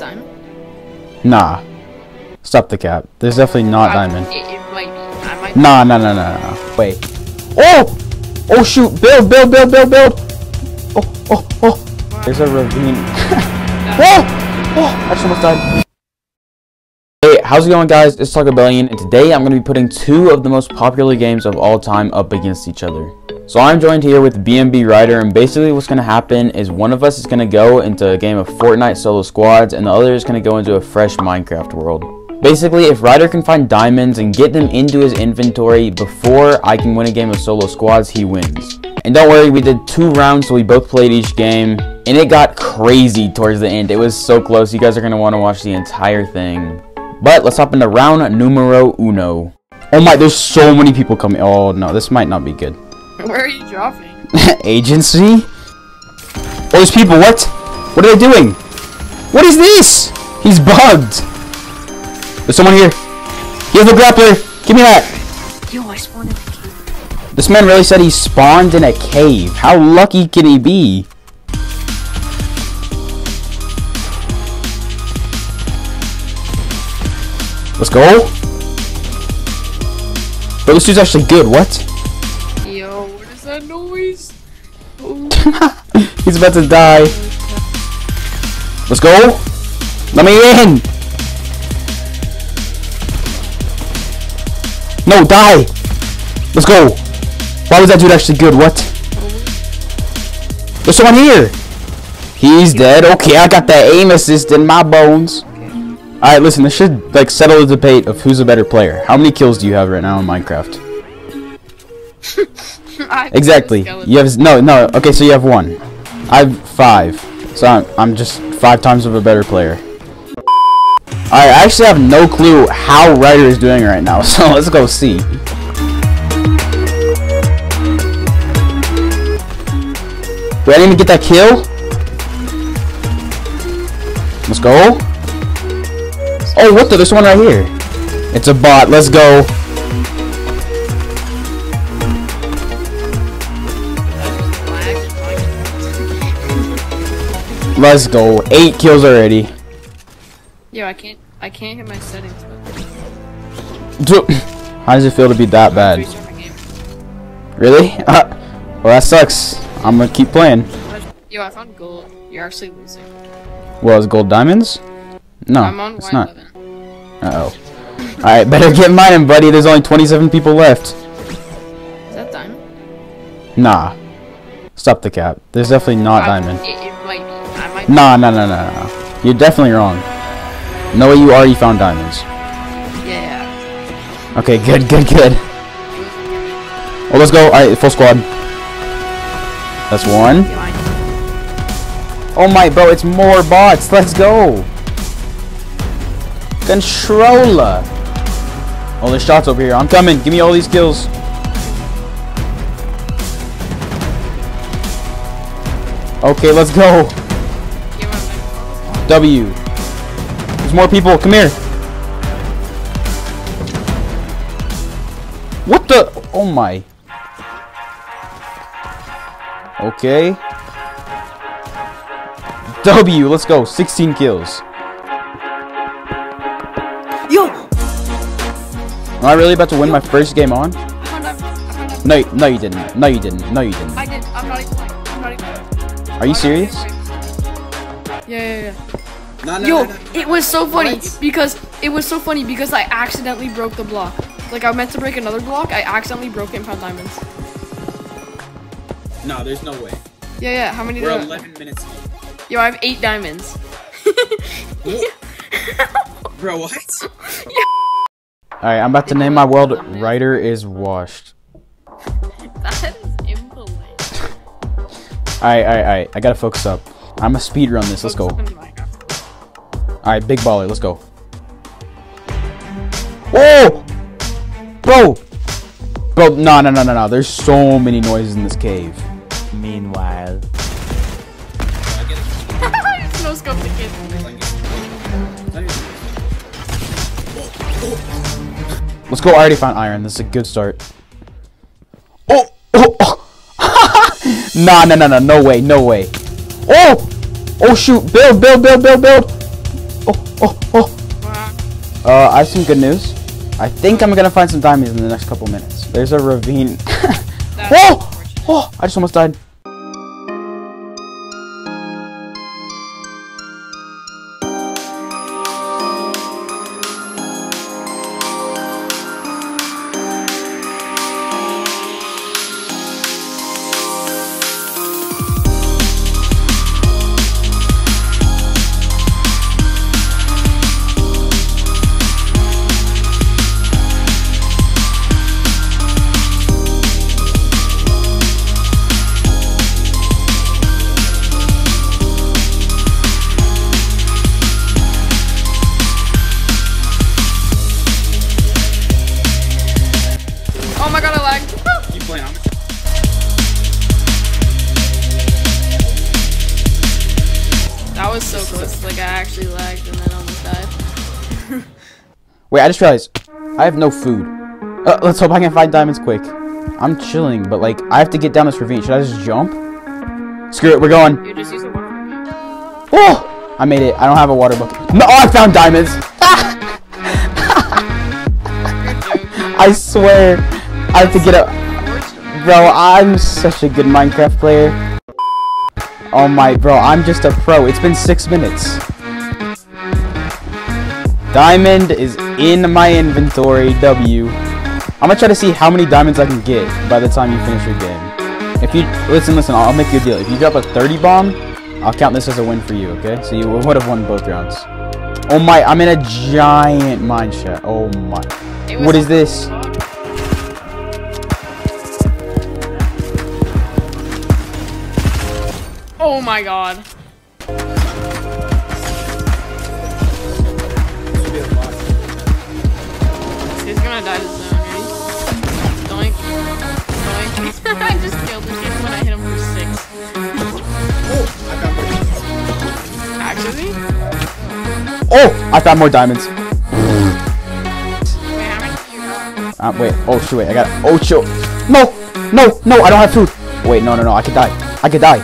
not diamond? Nah. Stop the cap. There's definitely not diamond. It might be. I might nah. Wait. Oh! Oh shoot! Build! Oh! There's a ravine. Whoa! Oh! I just almost died. Hey, how's it going, guys? It's Tacobellion1, and today I'm going to be putting two of the most popular games of all time up against each other. So I'm joined here with BMB Ryder, and basically what's going to happen is one of us is going to go into a game of Fortnite solo squads, and the other is going to go into a fresh Minecraft world. Basically, if Ryder can find diamonds and get them into his inventory before I can win a game of solo squads, he wins. And don't worry, we did 2 rounds, so we both played each game, and it got crazy towards the end. It was so close, you guys are going to want to watch the entire thing. But let's hop into round numero uno. Oh my, there's so many people coming. Oh no, this might not be good. Where are you dropping? Agency? Oh, there's people. What? What are they doing? What is this? He's bugged. There's someone here. He has a grappler. Give me that. Yo, I spawned in a cave. This man really said he spawned in a cave. How lucky can he be? Let's go. But this dude's actually good. What? That noise. He's about to die. Let's go. Let me in. No, die. Let's go. Why was that dude actually good? What? There's someone here. He's dead. Okay, I got that aim assist in my bones. Alright, listen, this should like settle the debate of who's a better player. How many kills do you have right now in Minecraft? Exactly. You have no. Okay, so you have 1. I've 5. So I'm just 5 times of a better player. Alright, I actually have no clue how Ryder is doing right now, so let's go see. Wait, I didn't even get that kill. Let's go. Oh, what the? There's one right here. It's a bot. Let's go. Let's go. 8 kills already. Yo, I can't hit my settings. Dude, how does it feel to be that bad? Really? Well, that sucks. I'm gonna keep playing. Yo, I found gold. You're actually losing. Well, is gold diamonds? No, I'm on it's not. Uh-oh. Alright, better get mine, buddy. There's only 27 people left. Is that diamond? Nah. Stop the cap. There's definitely not diamond. No. You're definitely wrong. No way, you already found diamonds. Yeah. Okay, good. Oh, let's go. Alright, full squad. That's 1. Oh my, bro, it's more bots. Let's go. Controller. Oh, there's shots over here. I'm coming. Give me all these kills. Okay, let's go. W. There's more people. Come here. What the? Oh my. Okay. W. Let's go. 16 kills. Yo. Am I really about to win my first game on? No, you didn't. I did. I'm not even. Are you serious? Yeah. No, it was so funny because I accidentally broke the block. Like, I meant to break another block, I accidentally broke it and found diamonds. No, there's no way. Yeah. How many? We're 11 minutes in. Yo, I have 8 diamonds. Bro, what? Yeah. All right, I'm about to name my world. Ryder is washed. That is impolite. All right. I gotta focus up. I'm a speedrun this. Let's go. Alright, big baller. Let's go. Whoa! Bro, no. There's so many noises in this cave. Meanwhile. No-scoped the kid. Let's go. I already found iron. This is a good start. Oh. No way. Oh! Oh shoot! Build! I have some good news. I think I'm gonna find some diamonds in the next couple minutes. There's a ravine. Whoa! Oh, I just almost died. That was so close, like I actually lagged and then almost died. Wait, I just realized, I have no food. Let's hope I can find diamonds quick. I'm chilling, but like, I have to get down this ravine. Should I just jump? Screw it, we're going. You're just using water. Oh! I made it, I don't have a water bucket. No, oh, I found diamonds! I swear, I have to get up. Bro, I'm such a good Minecraft player. Oh my, bro, I'm just a pro. It's been 6 minutes. Diamond is in my inventory, W. I'm gonna try to see how many diamonds I can get by the time you finish your game. If you, listen, I'll make you a deal. If you drop a 30 bomb, I'll count this as a win for you, okay? So you would have won both rounds. Oh my, I'm in a giant mine shaft. Oh my. What is this? Oh my god. He's gonna die to zone, right? Doink. Doink. I just killed him when I hit him for 6. Oh, actually? Oh! I found more diamonds. Wait, how many? Wait. Oh, shoot, wait. I got it. Oh, shoot. No! No! No! I don't have food! Wait, no. I could die. I could die.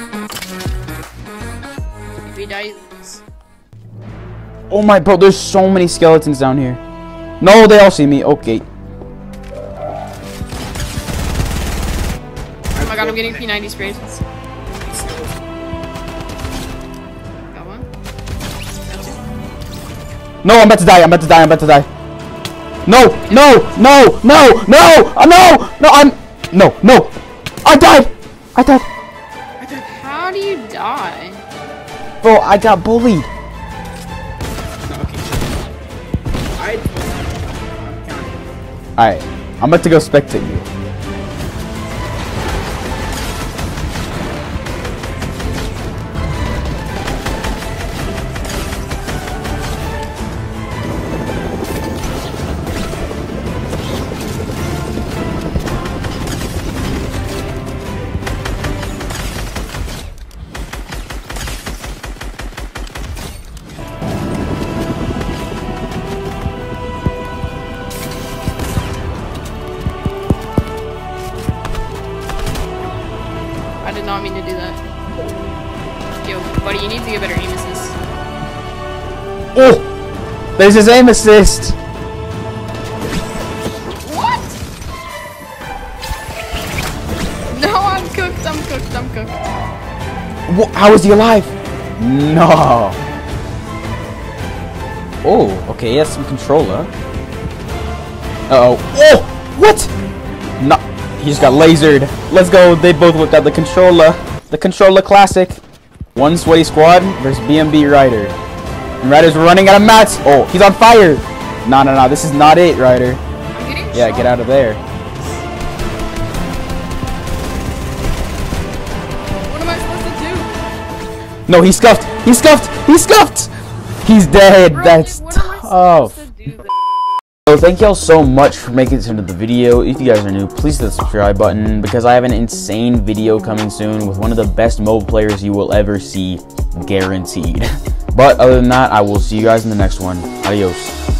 Oh my, bro, there's so many skeletons down here. No, they all see me. Okay. Oh my god, I'm getting P90 sprays. Got one. No, I'm about to die. No, no. I died. How do you die? Bro, I got bullied. Alright, I'm about to go spectate you. I mean to do that. Yo, buddy, you need to get better aim assist. Oh! There's his aim assist! What? No, I'm cooked. What? How is he alive? No! Oh, okay, he has some controller. Uh-oh. Oh! What? No. He just got lasered. Let's go. They both whipped out the controller. The controller classic. One sweaty squad versus BMB Ryder. And Ryder's running out of mats. Oh, he's on fire. No. This is not it, Ryder. Yeah, get out of there. What am I supposed to do? No, he's scuffed. He's scuffed. He's dead. Bro, that's tough. So thank y'all so much for making it into the video. If you guys are new, please hit the subscribe button because I have an insane video coming soon with one of the best mobile players you will ever see, guaranteed. But other than that, I will see you guys in the next one. Adios.